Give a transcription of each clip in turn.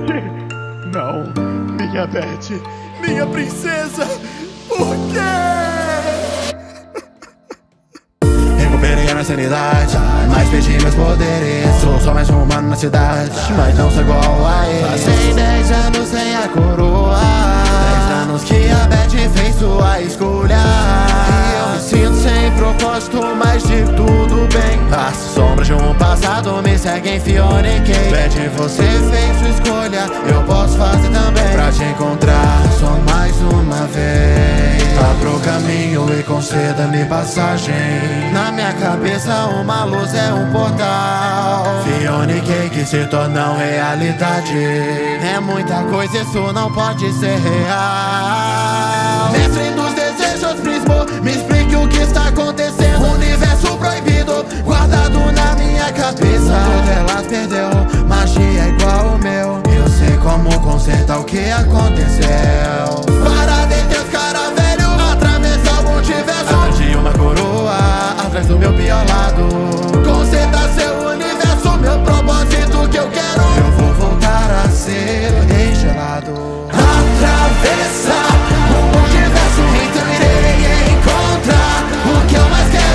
Betty? Não, minha Betty, minha princesa, por quê? Recuperei a sanidade, mas perdi meus poderes. Sou só mais um humano na cidade, mas não sou igual a ele. Passei 10 anos sem a coroa, 10 anos que a Betty fez sua escolha. E eu me sinto sem propósito, mas de tudo bem. As sombras de um passado me seguem, Fionna e Kate. Betty, você fez sua escolha, eu posso fazer também. Pra te encontrar só mais uma vez, abra o caminho e conceda-me passagem. Na minha cabeça uma luz é um portal, Fionna e Kate se tornam realidade. É muita coisa, isso não pode ser real. Mestre dos desejos, prismo, me explique o que está acontecendo. Universo proibido, guardado na minha cabeça. Todas elas perdeu, magia igual o meu. Eu sei como consertar o que aconteceu. Para dentro os cara velho, atravessar o multiverso. Atrás de uma coroa, atrás do meu pior lado. Consertar seu universo, meu propósito que eu quero. Eu vou voltar a ser regelado. Atravessar o multiverso, então irei encontrar o que eu mais quero.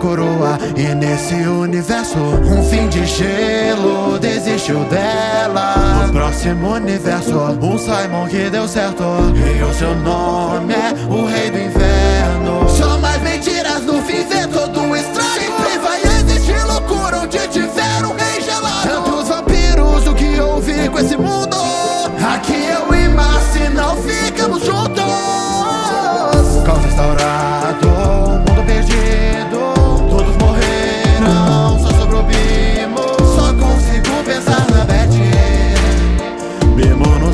Coroa, e nesse universo um fim de gelo desistiu dela. No próximo universo um Simon que deu certo, e o seu nome é o rei do inverno. Só mais mentiras no fim de todo o estrago. Sempre vai existir loucura onde tiver um rei gelado. Tantos vampiros, o que houve com esse mundo? Aqui eu e Mar, se não ficamos juntos. Caos restaurado, um mundo perdido.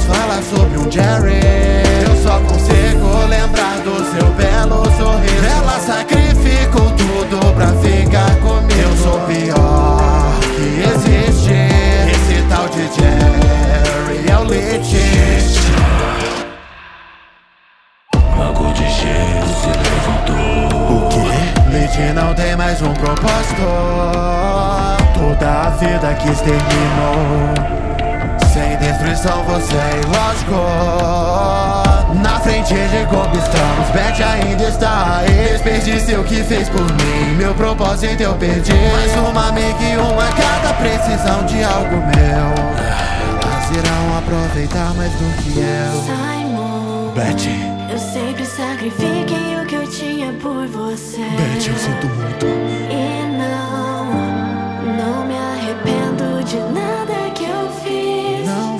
Fala sobre um Jerry. Eu só consigo lembrar do seu belo sorriso. Ela sacrificou tudo pra ficar comigo. Eu sou o pior que existe. Esse tal de Jerry é o Lich. Mago de gelo se levantou. O quê? Lich não tem mais um propósito. Toda a vida que exterminou. Sem destruição você é ilógico. Na frente de conquistamos, Betty ainda está aí. Desperdício o que fez por mim, meu propósito eu perdi. Mais uma amiga e uma carta, precisam de algo meu. Elas irão aproveitar mais do que eu. Simon, Betty, eu sempre sacrifiquei o que eu tinha por você. Betty, eu sinto muito. E não me arrependo de nada que eu fiz.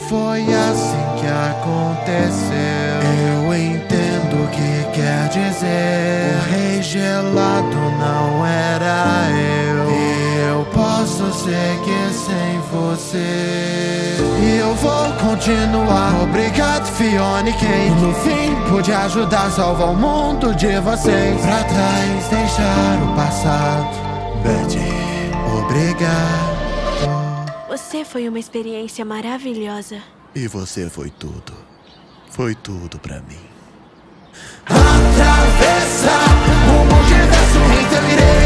Foi assim que aconteceu. Eu entendo o que quer dizer. O rei gelado não era eu. E eu posso seguir sem você. E eu vou continuar. Obrigado, Fionna e Kate. No fim, pude ajudar a salvar o mundo de vocês. Pra trás, deixar o passado. Betty, obrigado. Você foi uma experiência maravilhosa. E você foi tudo. Foi tudo pra mim. Atravessa o multiverso, então irei.